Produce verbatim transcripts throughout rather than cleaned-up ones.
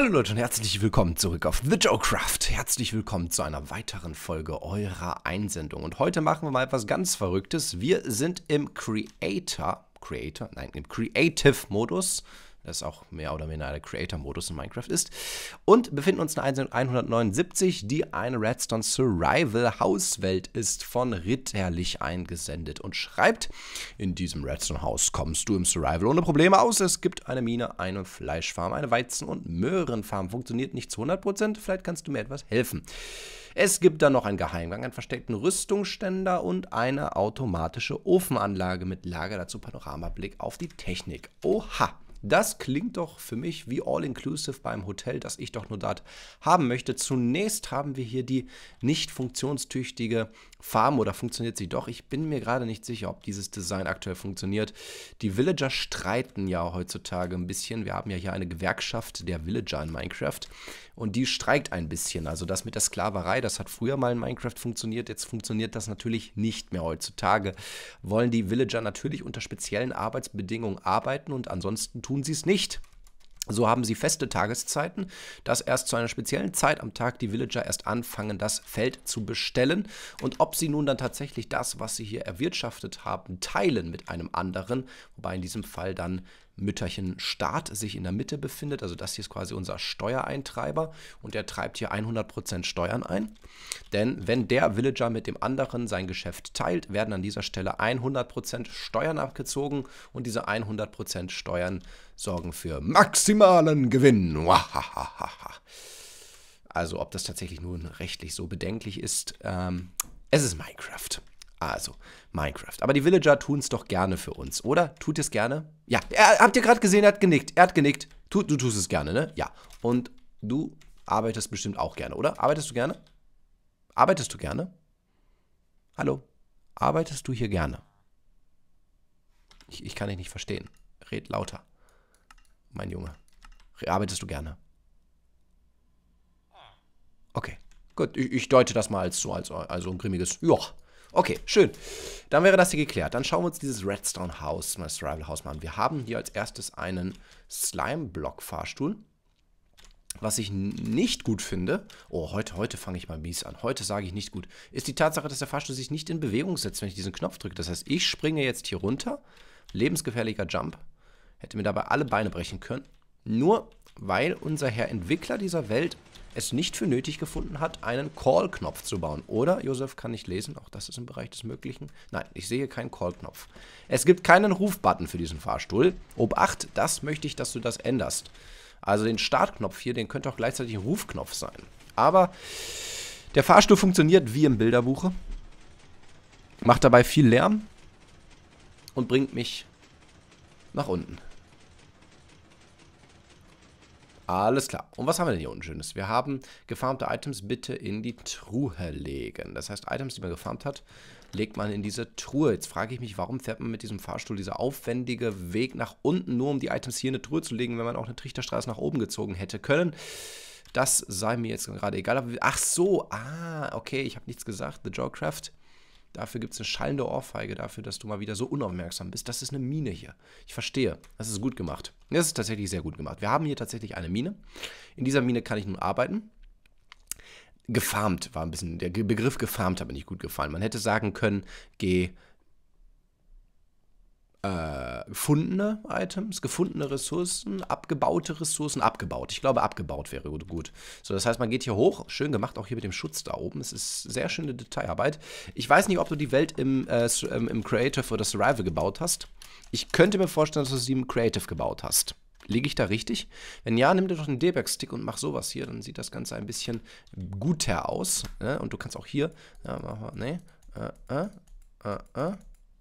Hallo Leute und herzlich willkommen zurück auf TheJoCraft. Herzlich willkommen zu einer weiteren Folge eurer Einsendung. Und heute machen wir mal etwas ganz Verrücktes. Wir sind im Creator, Creator, nein, im Creative-Modus. Das auch mehr oder weniger der Creator-Modus in Minecraft ist. Und befinden uns in der Einsendung hundertneunundsiebzig, die eine Redstone Survival-Hauswelt ist, von Richterlich eingesendet und schreibt: In diesem Redstone-Haus kommst du im Survival ohne Probleme aus. Es gibt eine Mine, eine Fleischfarm, eine Weizen- und Möhrenfarm. Funktioniert nicht zu hundert Prozent, vielleicht kannst du mir etwas helfen. Es gibt dann noch einen Geheimgang, einen versteckten Rüstungsständer und eine automatische Ofenanlage mit Lager, dazu Panoramablick auf die Technik. Oha! Das klingt doch für mich wie All-Inclusive beim Hotel, das ich doch nur dort haben möchte. Zunächst haben wir hier die nicht funktionstüchtige Farm, oder funktioniert sie doch? Ich bin mir gerade nicht sicher, ob dieses Design aktuell funktioniert. Die Villager streiten ja heutzutage ein bisschen. Wir haben ja hier eine Gewerkschaft der Villager in Minecraft und die streikt ein bisschen. Also das mit der Sklaverei, das hat früher mal in Minecraft funktioniert. Jetzt funktioniert das natürlich nicht mehr. Heutzutage wollen die Villager natürlich unter speziellen Arbeitsbedingungen arbeiten und ansonsten tun sie es nicht. So haben sie feste Tageszeiten, dass erst zu einer speziellen Zeit am Tag die Villager erst anfangen, das Feld zu bestellen. Und ob sie nun dann tatsächlich das, was sie hier erwirtschaftet haben, teilen mit einem anderen, wobei in diesem Fall dann Mütterchen Staat sich in der Mitte befindet, also das hier ist quasi unser Steuereintreiber und der treibt hier hundert Prozent Steuern ein, denn wenn der Villager mit dem anderen sein Geschäft teilt, werden an dieser Stelle hundert Prozent Steuern abgezogen und diese hundert Prozent Steuern sorgen für maximalen Gewinn. Also ob das tatsächlich nun rechtlich so bedenklich ist, ähm, es ist Minecraft. Also, Minecraft. Aber die Villager tun es doch gerne für uns, oder? Tut es gerne? Ja, er, habt ihr gerade gesehen, er hat genickt. Er hat genickt. Tu, du tust es gerne, ne? Ja. Und du arbeitest bestimmt auch gerne, oder? Arbeitest du gerne? Arbeitest du gerne? Hallo? Arbeitest du hier gerne? Ich, ich kann dich nicht verstehen. Red lauter. Mein Junge. Arbeitest du gerne? Okay. Gut, ich, ich deute das mal als so, als, als so ein grimmiges Joch. Okay, schön. Dann wäre das hier geklärt. Dann schauen wir uns dieses Redstone-Haus, das Survival-Haus mal an. Wir haben hier als erstes einen Slime-Block-Fahrstuhl, was ich nicht gut finde. Oh, heute, heute fange ich mal mies an. Heute sage ich nicht gut. Ist die Tatsache, dass der Fahrstuhl sich nicht in Bewegung setzt, wenn ich diesen Knopf drücke. Das heißt, ich springe jetzt hier runter. Lebensgefährlicher Jump. Hätte mir dabei alle Beine brechen können. Nur weil unser Herr Entwickler dieser Welt es nicht für nötig gefunden hat, einen Call-Knopf zu bauen. Oder, Josef, kann ich lesen? Auch das ist im Bereich des Möglichen. Nein, ich sehe keinen Call-Knopf. Es gibt keinen Ruf-Button für diesen Fahrstuhl. Obacht, das möchte ich, dass du das änderst. Also den Startknopf hier, den könnte auch gleichzeitig ein Rufknopf sein. Aber der Fahrstuhl funktioniert wie im Bilderbuche. Macht dabei viel Lärm und bringt mich nach unten. Alles klar. Und was haben wir denn hier unten Schönes? Wir haben gefarmte Items bitte in die Truhe legen. Das heißt, Items, die man gefarmt hat, legt man in diese Truhe. Jetzt frage ich mich, warum fährt man mit diesem Fahrstuhl dieser aufwendige Weg nach unten, nur um die Items hier in eine Truhe zu legen, wenn man auch eine Trichterstraße nach oben gezogen hätte können? Das sei mir jetzt gerade egal. Ach so, ah, okay, ich habe nichts gesagt. TheJoCraft. Dafür gibt es eine schallende Ohrfeige, dafür, dass du mal wieder so unaufmerksam bist. Das ist eine Mine hier. Ich verstehe. Das ist gut gemacht. Das ist tatsächlich sehr gut gemacht. Wir haben hier tatsächlich eine Mine. In dieser Mine kann ich nun arbeiten. Gefarmt war ein bisschen, der Begriff gefarmt hat mir nicht gut gefallen. Man hätte sagen können, geh... Äh, gefundene Items, gefundene Ressourcen, abgebaute Ressourcen, abgebaut. Ich glaube, abgebaut wäre gut. So, das heißt, man geht hier hoch. Schön gemacht, auch hier mit dem Schutz da oben. Es ist sehr schöne Detailarbeit. Ich weiß nicht, ob du die Welt im, äh, im Creative oder Survival gebaut hast. Ich könnte mir vorstellen, dass du sie im Creative gebaut hast. Liege ich da richtig? Wenn ja, nimm dir doch einen Debug-Stick und mach sowas hier. Dann sieht das Ganze ein bisschen guter aus. Ne? Und du kannst auch hier... Ja, mach mal, nee. Äh, äh, äh,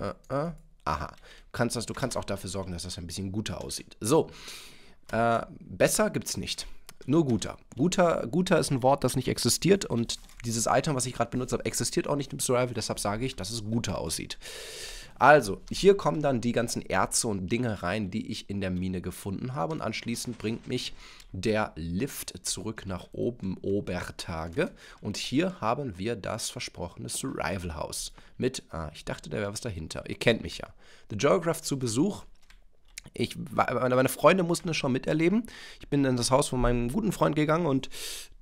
äh, äh. Aha, du kannst, das, du kannst auch dafür sorgen, dass das ein bisschen guter aussieht. So, äh, besser gibt's nicht. Nur guter. guter. Guter ist ein Wort, das nicht existiert, und dieses Item, was ich gerade benutzt habe, existiert auch nicht im Survival, deshalb sage ich, dass es guter aussieht. Also, hier kommen dann die ganzen Erze und Dinge rein, die ich in der Mine gefunden habe, und anschließend bringt mich der Lift zurück nach oben, Obertage, und hier haben wir das versprochene Survival House mit, ah, ich dachte, da wäre was dahinter, ihr kennt mich ja, TheJoCraft zu Besuch, Ich, meine Freunde mussten es schon miterleben. Ich bin in das Haus von meinem guten Freund gegangen und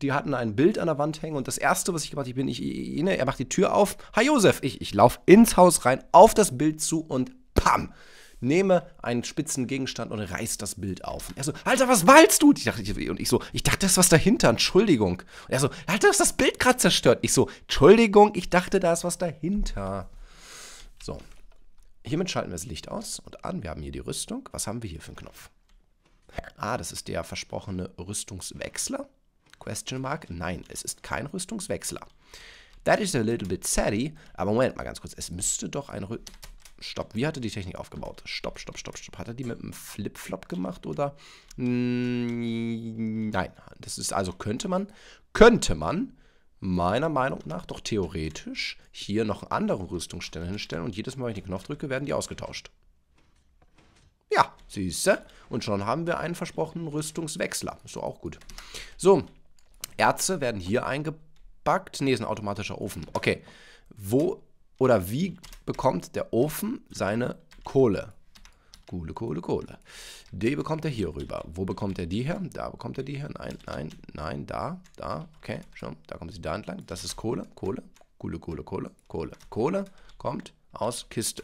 die hatten ein Bild an der Wand hängen. Und das Erste, was ich gemacht habe, ich bin ich, ich, er macht die Tür auf. Hi Josef! Ich, ich laufe ins Haus rein, auf das Bild zu und pam! Nehme einen spitzen Gegenstand und reiß das Bild auf. Und er so, Alter, was wallst du? Ich dachte, ich, und ich so, ich dachte, das ist was dahinter, Entschuldigung. Und er so, Alter, du hast das Bild gerade zerstört. Ich so, Entschuldigung, ich dachte, da ist was dahinter. So. Hiermit schalten wir das Licht aus und an. Wir haben hier die Rüstung. Was haben wir hier für einen Knopf? Ah, das ist der versprochene Rüstungswechsler? Question mark. Nein, es ist kein Rüstungswechsler. That is a little bit sad, aber Moment mal ganz kurz. Es müsste doch ein Rü... Stopp, wie hat er die Technik aufgebaut? Stopp, stopp, stopp, stopp. Hat er die mit einem Flip-Flop gemacht oder? Nein, das ist also könnte man, könnte man meiner Meinung nach doch theoretisch hier noch andere Rüstungsstellen hinstellen und jedes Mal, wenn ich den Knopf drücke, werden die ausgetauscht. Ja, siehste. Und schon haben wir einen versprochenen Rüstungswechsler. Ist doch auch gut. So, Erze werden hier eingepackt. Ne, ist ein automatischer Ofen. Okay, wo oder wie bekommt der Ofen seine Kohle? Kohle, Kohle, Kohle. Die bekommt er hier rüber. Wo bekommt er die her? Da bekommt er die her. Nein, nein, nein, da, da. Okay, schon. Da kommt sie da entlang. Das ist Kohle, Kohle, Kohle, Kohle, Kohle, Kohle. Kohle kommt aus Kiste.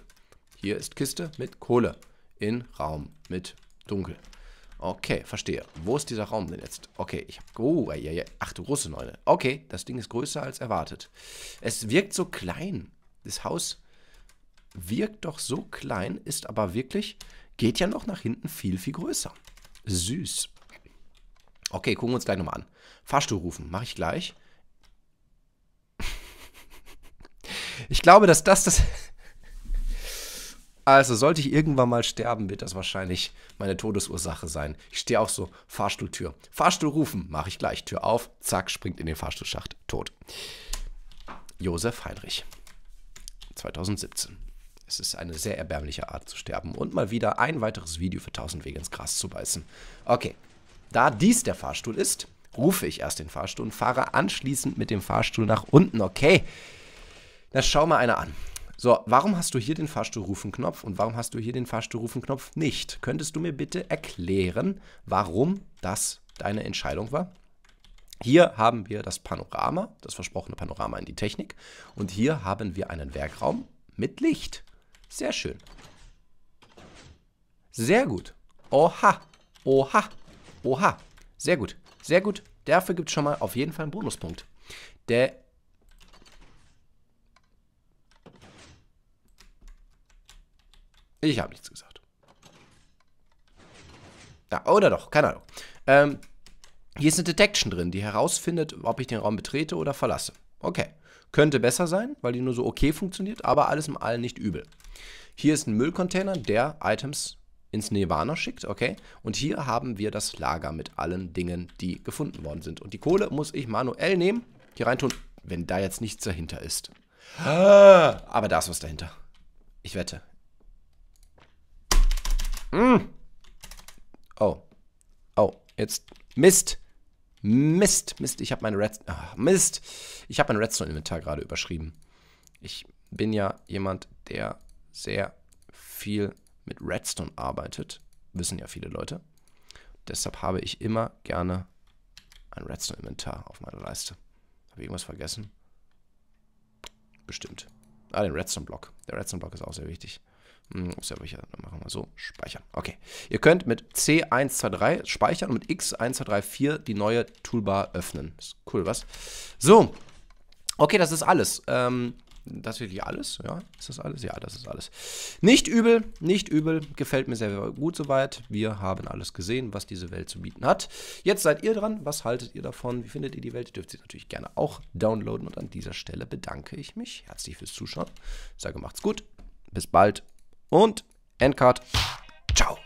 Hier ist Kiste mit Kohle. In Raum mit Dunkel. Okay, verstehe. Wo ist dieser Raum denn jetzt? Okay, ich habe... Oh, ja, ja. Ach, du große Neune. Okay, das Ding ist größer als erwartet. Es wirkt so klein. Das Haus... Wirkt doch so klein, ist aber wirklich, geht ja noch nach hinten viel, viel größer. Süß. Okay, gucken wir uns gleich nochmal an. Fahrstuhl rufen, mache ich gleich. Ich glaube, dass das das... Also, sollte ich irgendwann mal sterben, wird das wahrscheinlich meine Todesursache sein. Ich stehe auch so, Fahrstuhltür. Fahrstuhl rufen, mache ich gleich. Tür auf, zack, springt in den Fahrstuhlschacht, tot. Josef Heinrich, zweitausendsiebzehn. Es ist eine sehr erbärmliche Art zu sterben. Und mal wieder ein weiteres Video für tausend Wege ins Gras zu beißen. Okay, da dies der Fahrstuhl ist, rufe ich erst den Fahrstuhl und fahre anschließend mit dem Fahrstuhl nach unten. Okay, das schau mal einer an. So, warum hast du hier den Fahrstuhlrufenknopf und warum hast du hier den Fahrstuhlrufenknopf nicht? Könntest du mir bitte erklären, warum das deine Entscheidung war? Hier haben wir das Panorama, das versprochene Panorama in die Technik. Und hier haben wir einen Werkraum mit Licht. Sehr schön. Sehr gut. Oha. Oha. Oha. Sehr gut. Sehr gut. Dafür gibt es schon mal auf jeden Fall einen Bonuspunkt. Der... Ich habe nichts gesagt. Ja, oder doch. Keine Ahnung. Ähm, hier ist eine Detection drin, die herausfindet, ob ich den Raum betrete oder verlasse. Okay. Könnte besser sein, weil die nur so okay funktioniert, aber alles im All nicht übel. Hier ist ein Müllcontainer, der Items ins Nirvana schickt, okay? Und hier haben wir das Lager mit allen Dingen, die gefunden worden sind. Und die Kohle muss ich manuell nehmen, hier reintun, wenn da jetzt nichts dahinter ist. Aber da ist was dahinter. Ich wette. Mm. Oh. Oh, jetzt. Mist. Mist, Mist, ich habe meine Redstone... Mist, ich habe mein Redstone-Inventar gerade überschrieben. Ich bin ja jemand, der sehr viel mit Redstone arbeitet. Wissen ja viele Leute. Deshalb habe ich immer gerne ein Redstone-Inventar auf meiner Leiste. Habe ich irgendwas vergessen? Bestimmt. Ah, den Redstone-Block. Der Redstone-Block ist auch sehr wichtig. Hm, sehr wichtig. Dann machen wir so. Speichern. Okay. Ihr könnt mit C eins zwei drei speichern und mit X eins zwei drei vier die neue Toolbar öffnen. Ist cool, was? So. Okay, das ist alles. Ähm, das ist wirklich alles. Ja, ist das alles? Ja, das ist alles. Nicht übel. Nicht übel. Gefällt mir sehr gut soweit. Wir haben alles gesehen, was diese Welt zu bieten hat. Jetzt seid ihr dran. Was haltet ihr davon? Wie findet ihr die Welt? Ihr dürft sie natürlich gerne auch downloaden. Und an dieser Stelle bedanke ich mich herzlich fürs Zuschauen. Ich sage, macht's gut. Bis bald. Und Endcard. Ciao.